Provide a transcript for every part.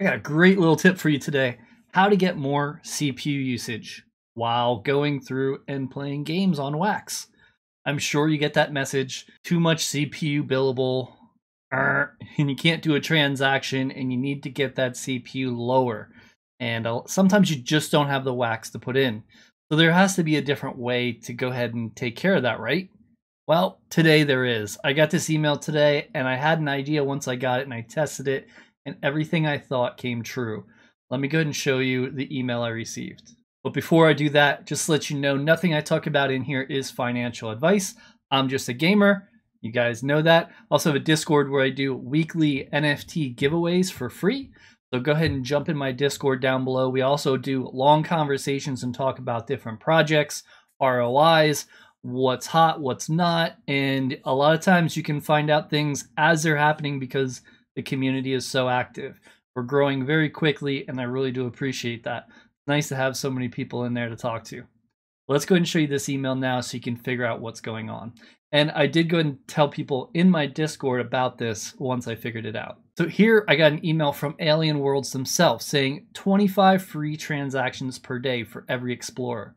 I got a great little tip for you today. How to get more CPU usage while going through and playing games on WAX. I'm sure you get that message, too much CPU billable, and you can't do a transaction and you need to get that CPU lower. And sometimes you just don't have the WAX to put in. So there has to be a different way to go ahead and take care of that, right? Well, today there is. I got this email today and I had an idea once I got it and I tested it and everything I thought came true. Let me go ahead and show you the email I received. But before I do that, just to let you know, nothing I talk about in here is financial advice. I'm just a gamer. You guys know that. Also have a Discord where I do weekly NFT giveaways for free. So go ahead and jump in my Discord down below. We also do long conversations and talk about different projects, ROIs, what's hot, what's not. And a lot of times you can find out things as they're happening because the community is so active. We're growing very quickly, and I really do appreciate that. Nice to have so many people in there to talk to. Let's go ahead and show you this email now so you can figure out what's going on. And I did go ahead and tell people in my Discord about this once I figured it out. So here I got an email from Alien Worlds themselves saying 25 free transactions per day for every explorer.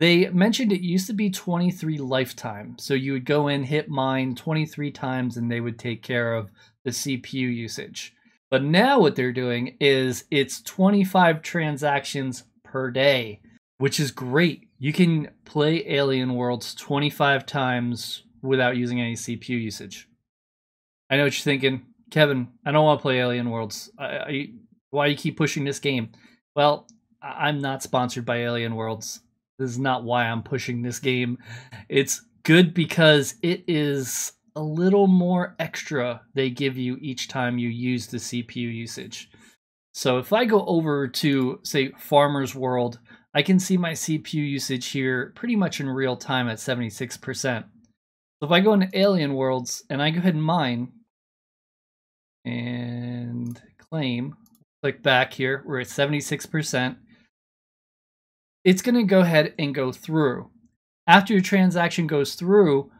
They mentioned it used to be 23 lifetime. So you would go in, hit mine 23 times, and they would take care of the CPU usage. But now what they're doing is it's 25 transactions per day, which is great. You can play Alien Worlds 25 times without using any CPU usage. I know what you're thinking, Kevin, I don't want to play Alien Worlds. Why do you keep pushing this game? Well, I'm not sponsored by Alien Worlds. This is not why I'm pushing this game. It's good because it is a little more extra they give you each time you use the CPU usage. So if I go over to, say, Farmer's World, I can see my CPU usage here pretty much in real time at 76%. So if I go into Alien Worlds and I go ahead and mine and claim, click back here, we're at 76%. It's going to go ahead and go through. After your transaction goes through,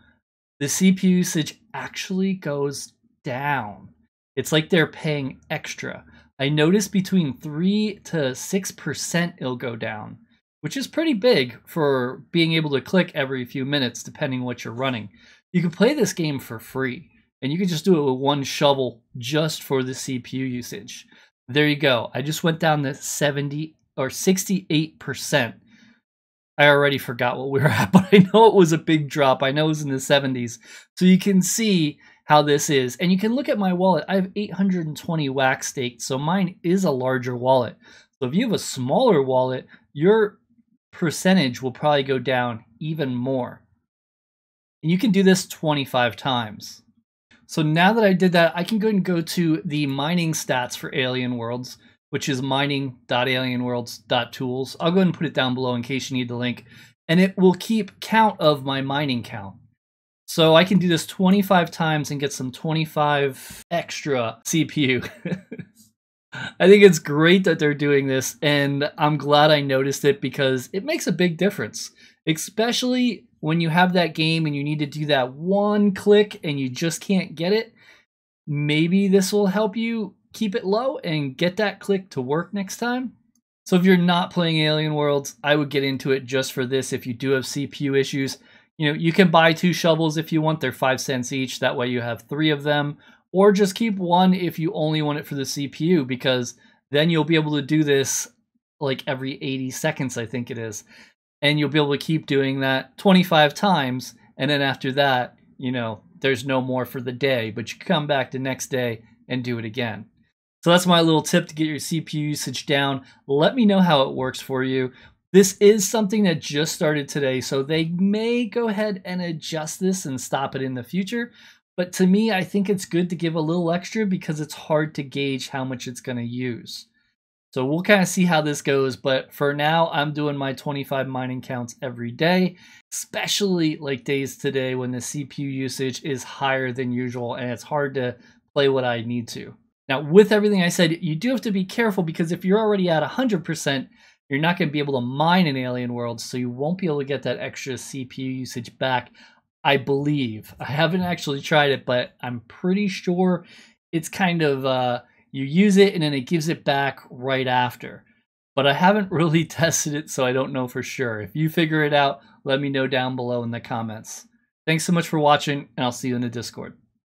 the CPU usage actually goes down. It's like they're paying extra. I noticed between 3 to 6% it'll go down, which is pretty big for being able to click every few minutes, depending what you're running. You can play this game for free, and you can just do it with one shovel just for the CPU usage. There you go. I just went down to 70 or 68%. I already forgot what we were at, but I know it was a big drop. I know it was in the 70s. So you can see how this is. And you can look at my wallet. I have 820 WAX staked, so mine is a larger wallet. So if you have a smaller wallet, your percentage will probably go down even more. And you can do this 25 times. So now that I did that, I can go and go to the mining stats for Alien Worlds, which is mining.alienworlds.tools. I'll go ahead and put it down below in case you need the link. And it will keep count of my mining count. So I can do this 25 times and get some 25 extra CPU. I think it's great that they're doing this, and I'm glad I noticed it because it makes a big difference, especially when you have that game and you need to do that one click and you just can't get it. Maybe this will help you keep it low and get that click to work next time. So if you're not playing Alien Worlds, I would get into it just for this. If you do have CPU issues, you know, you can buy 2 shovels if you want. They're 5 cents each. That way you have 3 of them, or just keep one if you only want it for the CPU, because then you'll be able to do this like every 80 seconds, I think it is. And you'll be able to keep doing that 25 times. And then after that, you know, there's no more for the day, but you come back the next day and do it again. So that's my little tip to get your CPU usage down. Let me know how it works for you. This is something that just started today, so they may go ahead and adjust this and stop it in the future. But to me, I think it's good to give a little extra because it's hard to gauge how much it's going to use. So we'll kind of see how this goes. But for now, I'm doing my 25 mining counts every day, especially like days today when the CPU usage is higher than usual and it's hard to play what I need to. Now, with everything I said, you do have to be careful because if you're already at 100%, you're not going to be able to mine in Alien Worlds, so you won't be able to get that extra CPU usage back, I believe. I haven't actually tried it, but I'm pretty sure it's kind of, you use it and then it gives it back right after. But I haven't really tested it, so I don't know for sure. If you figure it out, let me know down below in the comments. Thanks so much for watching, and I'll see you in the Discord.